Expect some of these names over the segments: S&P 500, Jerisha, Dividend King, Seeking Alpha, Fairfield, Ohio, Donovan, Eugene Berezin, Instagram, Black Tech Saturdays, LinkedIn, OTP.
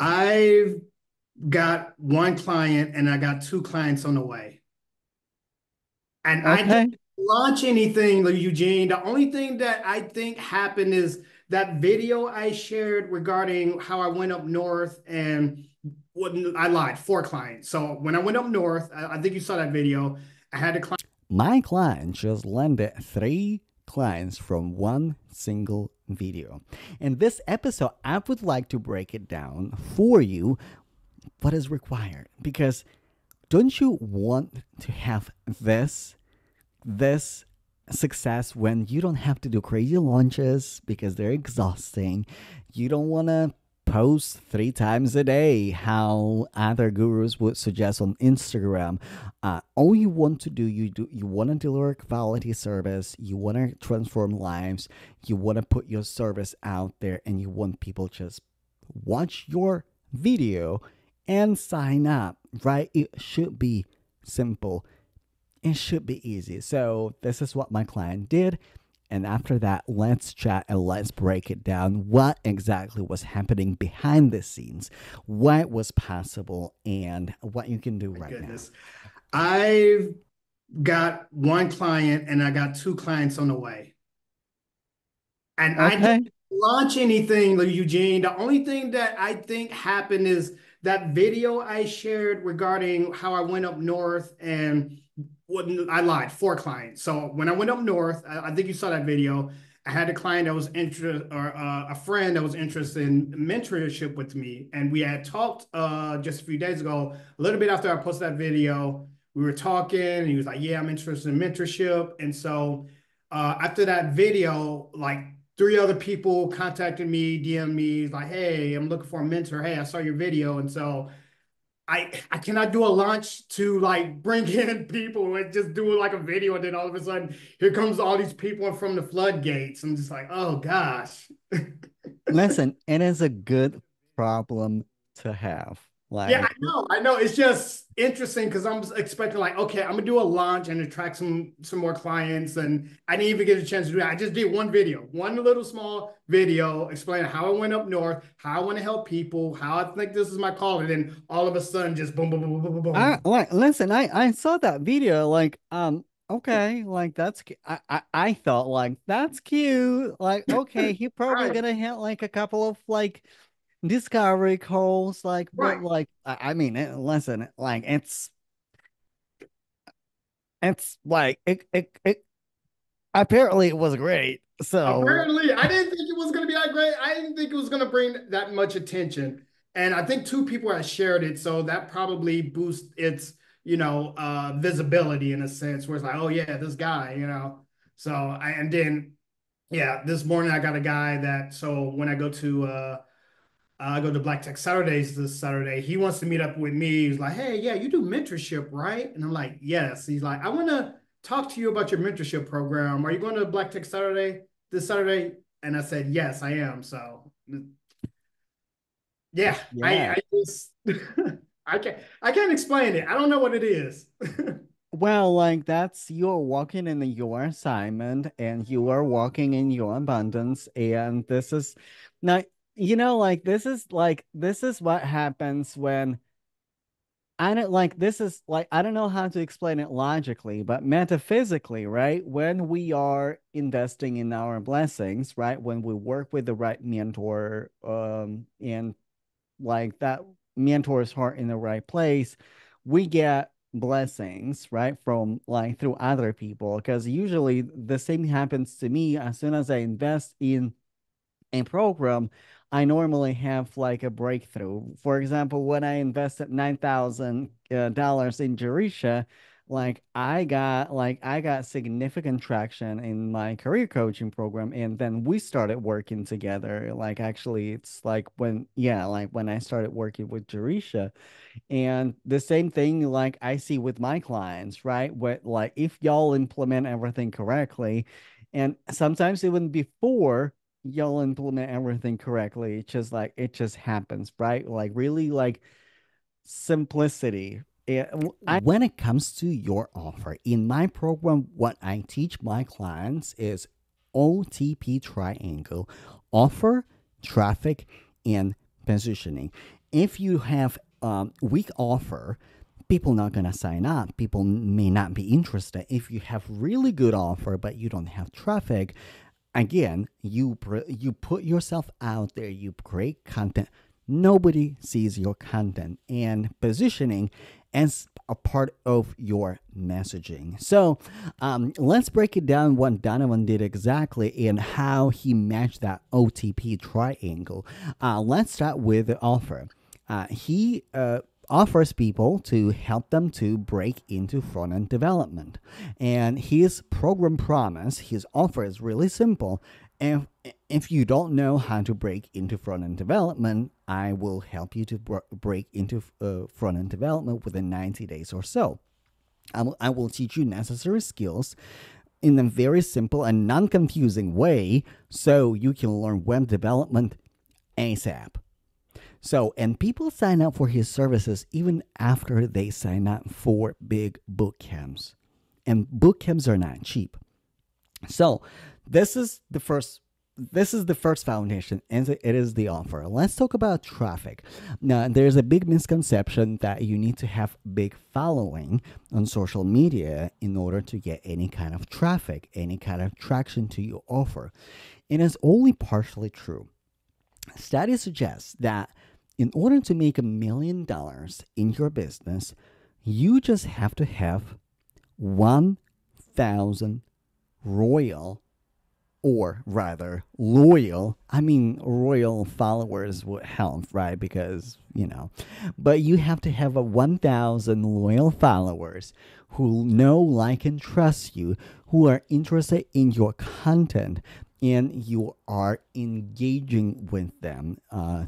I've got one client and I got two clients on the way. And okay. I didn't launch anything, Eugene. The only thing that I think happened is that video I shared regarding how I went up north, and I lied, 4 clients. So when I went up north, I think you saw that video. I had a client. My client just landed 3 clients from one single video. In this episode, I would like to break it down for you what is required, because don't you want to have this success when you don't have to do crazy launches because they're exhausting? You don't want to post 3 times a day how other gurus would suggest on Instagram. All you want to do, you want to deliver quality service, you want to transform lives, you want to put your service out there, and you want people just watch your video and sign up, right? It should be simple. It should be easy. So this is what my client did. And after that, let's chat and let's break it down. What exactly was happening behind the scenes? What was possible and what you can do right now. I've got one client and I got 2 clients on the way. And okay. I didn't launch anything, Eugene. The only thing that I think happened is that video I shared regarding how I went up north, and I lied, 4 clients. So when I went up north, I think you saw that video. I had a client that was interested, or a friend that was interested in mentorship with me. And we had talked just a few days ago, a little bit after I posted that video. We were talking and he was like, yeah, I'm interested in mentorship. And so after that video, like 3 other people contacted me, DM'd me, like, hey, I'm looking for a mentor. Hey, I saw your video. And so I cannot do a launch to like bring in people and just do like a video, and then all of a sudden here comes all these people from the floodgates. I'm just like, oh gosh. Listen, it is a good problem to have. Like, yeah, I know. It's just interesting because I'm expecting like, okay, I'm gonna do a launch and attract some more clients, and I didn't even get a chance to do that. I just did one video, one little small video explaining how I went up north, how I want to help people, how I think this is my calling, and then all of a sudden, just boom, boom, boom, boom, boom, boom. Listen, I saw that video, like, okay, like that's, I thought like that's cute, like okay, he probably right. gonna hit like a couple of like discovery calls, like right. but like I mean, listen, like it's like it apparently it was great. So apparently I didn't think it was gonna be that great. I didn't think it was gonna bring that much attention, and I think 2 people have shared it, so that probably boosts its visibility in a sense, where it's like, oh yeah, this guy, so and then yeah, this morning I got a guy that, so when I go to I go to Black Tech Saturdays this Saturday. He wants to meet up with me. He's like, hey, yeah, you do mentorship, right? And I'm like, yes. He's like, I want to talk to you about your mentorship program. Are you going to Black Tech Saturday this Saturday? And I said, yes, I am. So yeah, yeah. I just I can't explain it. I don't know what it is. Well, like that's, you're walking in your assignment and you are walking in your abundance. And this is now, this is what happens when I don't know how to explain it logically, but metaphysically, right? When we are investing in our blessings, right? When we work with the right mentor, and like that mentor's heart in the right place, we get blessings, right? From like through other people, because usually the same happens to me. As soon as I invest in a program, I normally have like a breakthrough. For example, when I invested $9,000 in Jerisha, like I got significant traction in my career coaching program, and then we started working together. Like actually, it's like when I started working with Jerisha, and the same thing like I see with my clients, right? What like if y'all implement everything correctly, and sometimes even before y'all implement everything correctly, it just happens, right? Like really like simplicity. When it comes to your offer, in my program, what I teach my clients is OTP triangle: offer, traffic, and positioning. If you have weak offer, people not gonna sign up. People may not be interested. If you have really good offer but you don't have traffic, again, you put yourself out there. You create content. Nobody sees your content, and positioning as a part of your messaging. So let's break it down what Donovan did exactly and how he matched that OTP triangle. Let's start with the offer. He offers people to help them to break into front-end development. And his program promise, his offer is really simple. If you don't know how to break into front-end development, I will help you to break into front-end development within 90 days or so. I will teach you necessary skills in a very simple and non-confusing way so you can learn web development ASAP. So, and people sign up for his services even after they sign up for big boot camps. And boot camps are not cheap. So, this is the first foundation, and it is the offer. Let's talk about traffic. Now, there's a big misconception that you need to have big following on social media in order to get any kind of traffic, any kind of traction to your offer. It is only partially true. Studies suggest that in order to make $1 million in your business, you just have to have 1,000 royal, or rather loyal, I mean royal followers would help, right? Because, you know, but you have to have a 1,000 loyal followers who know, like, and trust you, who are interested in your content, and you are engaging with them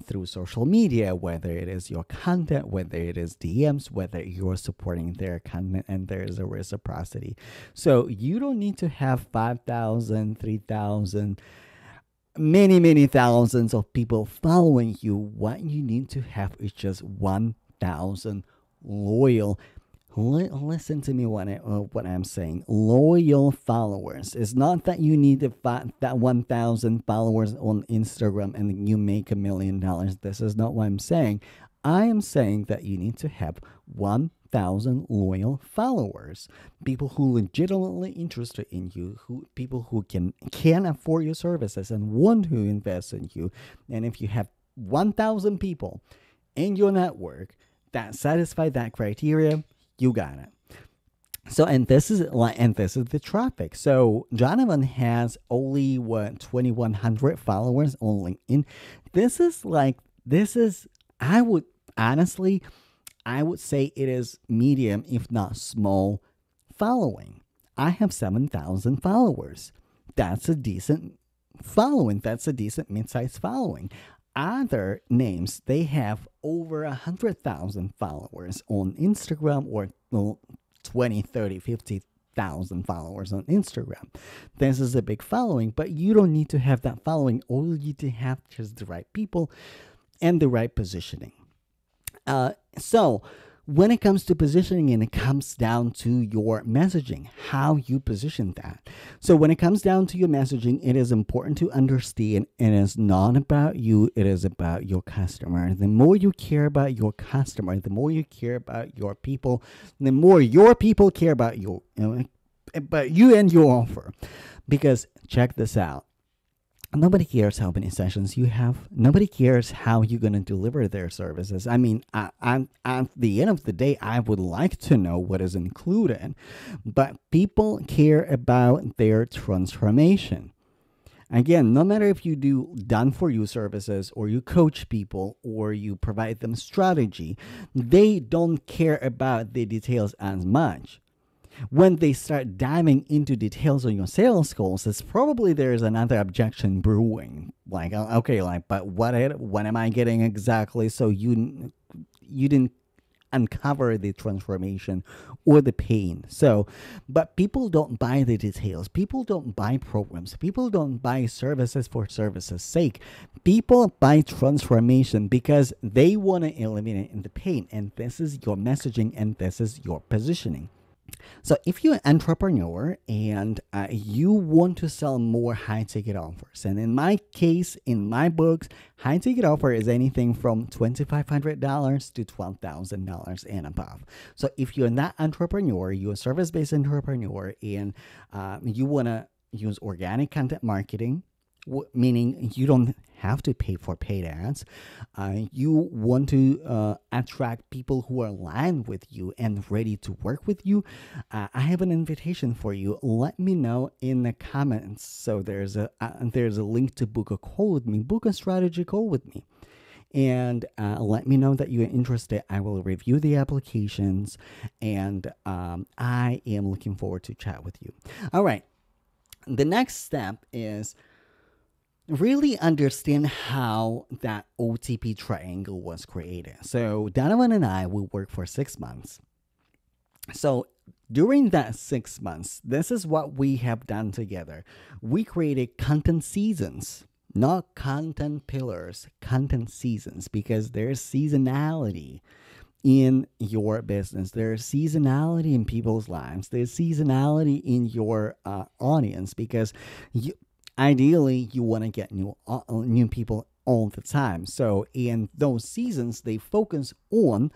through social media, whether it is your content, whether it is DMs, whether you're supporting their content, and there is a reciprocity. So you don't need to have 5,000, 3,000, many, many thousands of people following you. What you need to have is just 1,000 loyal people. Listen to me what I'm saying. Loyal followers. It's not that you need to find that 1,000 followers on Instagram and you make $1 million. This is not what I'm saying. I am saying that you need to have 1,000 loyal followers, people who legitimately interested in you, who people who can afford your services and want to invest in you. And if you have 1,000 people in your network that satisfy that criteria, you got it. So, and this is the traffic. So Donovan has only, what, 2,100 followers on LinkedIn. This is, I would say it is medium, if not small following. I have 7,000 followers. That's a decent following. That's a decent mid-sized following. Other names, they have over 100,000 followers on Instagram, or 20, 30, 50,000 followers on Instagram. This is a big following, but you don't need to have that following. All you need to have is the right people and the right positioning. So when it comes to positioning, and it comes down to your messaging, how you position that. So when it comes down to your messaging, it is important to understand it is not about you, it is about your customer. The more you care about your customer, the more you care about your people, the more your people care about you, and your offer. Because check this out. Nobody cares how many sessions you have. Nobody cares how you're going to deliver their services. I mean, at the end of the day, I would like to know what is included, but people care about their transformation. Again, no matter if you do done-for-you services, or you coach people, or you provide them strategy, they don't care about the details as much. When they start diving into details on your sales goals, it's probably there's another objection brewing. Like, okay, like, but what am I getting exactly? So you didn't uncover the transformation or the pain. So, but people don't buy the details. People don't buy programs. People don't buy services for services' sake. People buy transformation because they want to eliminate the pain. And this is your messaging, and this is your positioning. So if you're an entrepreneur and you want to sell more high-ticket offers, and in my case, in my books, high-ticket offer is anything from $2,500 to $12,000 and above. So if you're not an entrepreneur, you're a service-based entrepreneur, and you want to use organic content marketing, meaning you don't have to pay for paid ads. You want to attract people who are aligned with you and ready to work with you. I have an invitation for you. Let me know in the comments. So there's a link to book a call with me, book a strategy call with me. And let me know that you are interested. I will review the applications, and I am looking forward to chat with you. All right. The next step is really understand how that OTP triangle was created. So Donovan and I will work for 6 months. So during that 6 months, this is what we have done together. We created content seasons, not content pillars, content seasons, because there's seasonality in your business. There's seasonality in people's lives. There's seasonality in your audience, because you ideally, you want to get new people all the time. So in those seasons, they focus on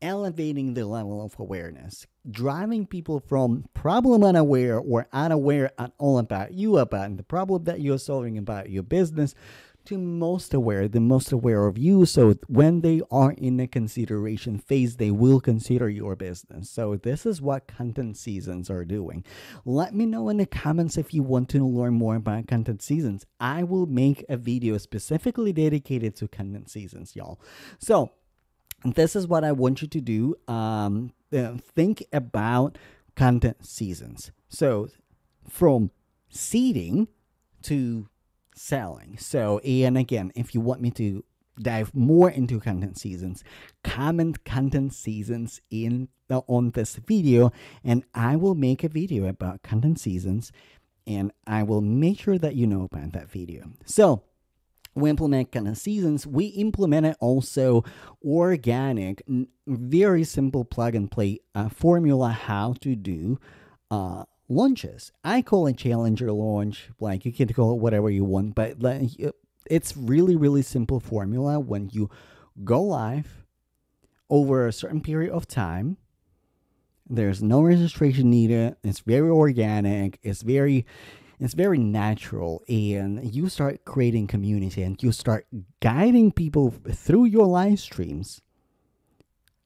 elevating the level of awareness, driving people from problem unaware or unaware at all about you, about the problem that you're solving, about your business, to most aware, the most aware of you. So when they are in the consideration phase, they will consider your business. So this is what content seasons are doing. Let me know in the comments if you want to learn more about content seasons. I will make a video specifically dedicated to content seasons, y'all. So this is what I want you to do. Think about content seasons. So from seeding to selling. So, and again, if you want me to dive more into content seasons, comment content seasons on this video, and I will make a video about content seasons, and I will make sure that you know about that video. So we implement content seasons. We implemented also organic, very simple plug and play formula how to do launches. I call it challenger launch, like you can call it whatever you want, but it's really, really simple formula. When you go live over a certain period of time, there's no registration needed. It's very organic. It's very natural, and you start creating community, and you start guiding people through your live streams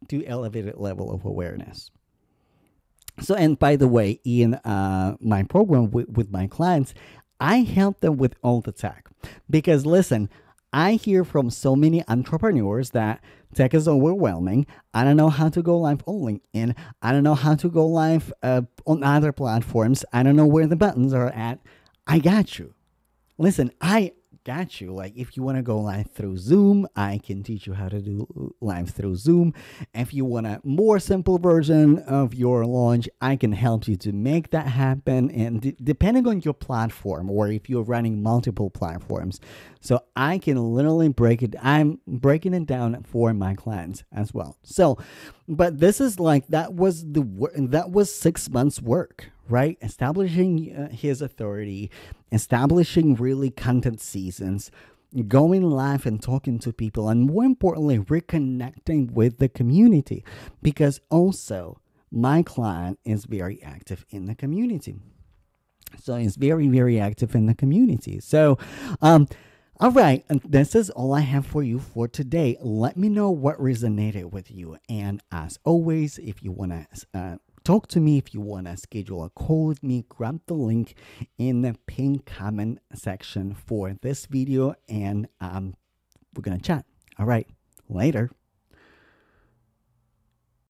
to elevated level of awareness. So, and by the way, in my program with my clients, I help them with all the tech. Because listen, I hear from so many entrepreneurs that tech is overwhelming. I don't know how to go live on LinkedIn. I don't know how to go live on other platforms. I don't know where the buttons are at. I got you. Listen, I got you. Like, if you want to go live through Zoom, I can teach you how to do live through Zoom. If you want a more simple version of your launch, I can help you to make that happen, and depending on your platform, or if you're running multiple platforms. So I can literally I'm breaking it down for my clients as well. So, but this is like, that was 6 months work, right? Establishing his authority, establishing really content seasons, going live and talking to people, and more importantly, reconnecting with the community, because also my client is very active in the community. So he's very, very active in the community. So, all right, and this is all I have for you for today. Let me know what resonated with you. And as always, if you want to talk to me, if you want to schedule a call with me, grab the link in the pinned comment section for this video, and we're going to chat. All right, later.